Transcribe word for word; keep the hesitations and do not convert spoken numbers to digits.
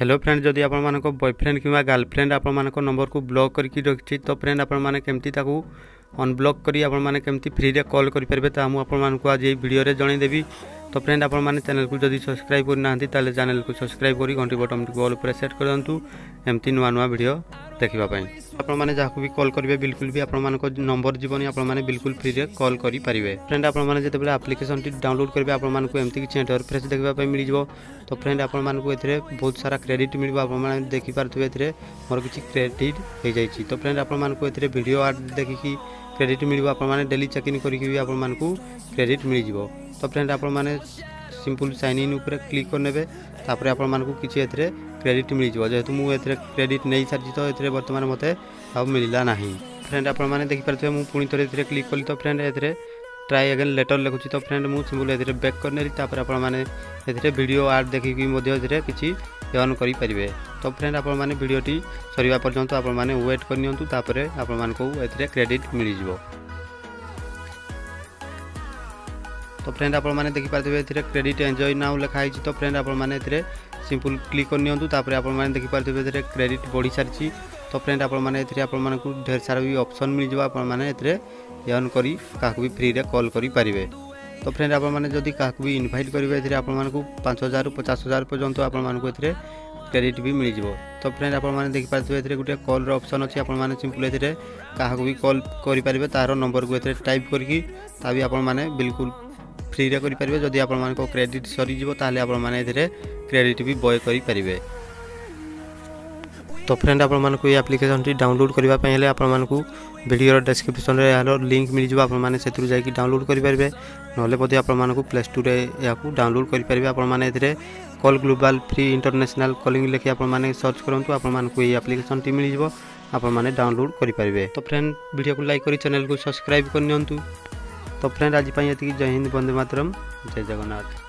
Hello friend जदि आपण boyfriend कि गर्लफ्रेंड आपण नंबर को ब्लॉक करके रखी तो फ्रेंड आपमती अनब्लॉक करी आपने केमती फ्री रे कॉल करेंगे तो मुझे आज ये वीडियो जनईदेवी। तो फ्रेंड आपने चैनल को जदि सब्सक्राइब करना ताले चैनल को सब्सक्राइब कर घंटी बटन टी ऑल पर सेट कर दिंतु एमती नुआ नुआ वीडियो देखापी आपने जहाँ भी कॉल करेंगे बिल्कुल भी आपको नंबर जीवन आपने बिल्कुल फ्री रे कॉल करेंगे। फ्रेंड आपने जो आप्लिकेसन टी डाउनलोड करेंगे आपको एमती किसी इंटरफेस देखापी मिल जाए। तो फ्रेंड आपने बहुत सारा क्रेडिट मिल आपने देखिपे ए मोर किसी क्रेडिट हो जाए। तो फ्रेंड आपको ए वीडियो आर्ट देखिकी क्रेडिट मिल आपने डेली चेकिंग करके आपको क्रेडिट मिल जाए। तो फ्रेंड आपने सिंपल साइन इन उपर क्लिक करने तापर आपको किसी ए क्रेडिट मिल जाए। जेहेतु मुझे क्रेडिट नहीं सारी तो ये बर्तमान मत मिलला ना। फ्रेंड आपने देखिपे मुझे पुणी थे क्लिक कली। तो फ्रेंड ए ट्राई अगेन लेटर लिखुची। तो फ्रेंड मुझे सिंपल ए बैक करने आपने वीडियो आर्ट देखिए किसी एन करेंगे। तो फ्रेंड आपने वीडियोटी सरवा पर्यंत आपने वेट करनी आपको क्रेडिट मिल जाए। तो फ्रेंड आपने देखिपे ए क्रेडिट एंजॉय नाउ लिखाई। तो फ्रेंड आपने सिंपल क्लिक करपर आपने देखिपे ए क्रेडिट बढ़ी सारी। तो फ्रेंड आपने को ढेर सारा भी ऑप्शन मिल जाए आपने एर्न कर भी फ्री रे कॉल करेंगे। तो फ्रेंड आपने जदि क्या भी इनभाइट करेंगे आपको पाँच हज़ार रू पचास हज़ार पर्यंत आपको ए क्रेडिट भी मिल जाए। तो फ्रेंड आपने देखिपे ए गोटे कॉल ऑप्शन अच्छी आपने सिंपल ए क्या भी कॉल करेंगे तार नंबर को ए टाइप करके भी आपने बिल्कुल फ्री रे करेंगे। जदि आपको क्रेडिट सरीज ताल आपने क्रेडिट भी बय करेंगे। तो फ्रेंड आपको ये एप्लिकेशन टी डाउनलोड करने आपको वीडियो डिस्क्रिप्शन यार लिंक मिल जाए आपने से डाउनलोड करेंगे। ना आपको प्ले स्टोर या डाउनलोड करेंगे आपने call global free international calling लिखी आपने सर्च करूँ आपको ये एप्लिकेशन टी मिल जाए आपने डाउनलोड करेंगे। तो फ्रेंड वीडियो को लाइक कर चैनल को सब्सक्राइब कर। तो फ्रेंड आज ये जय हिंद, वंदे मातरम, जय जगन्नाथ।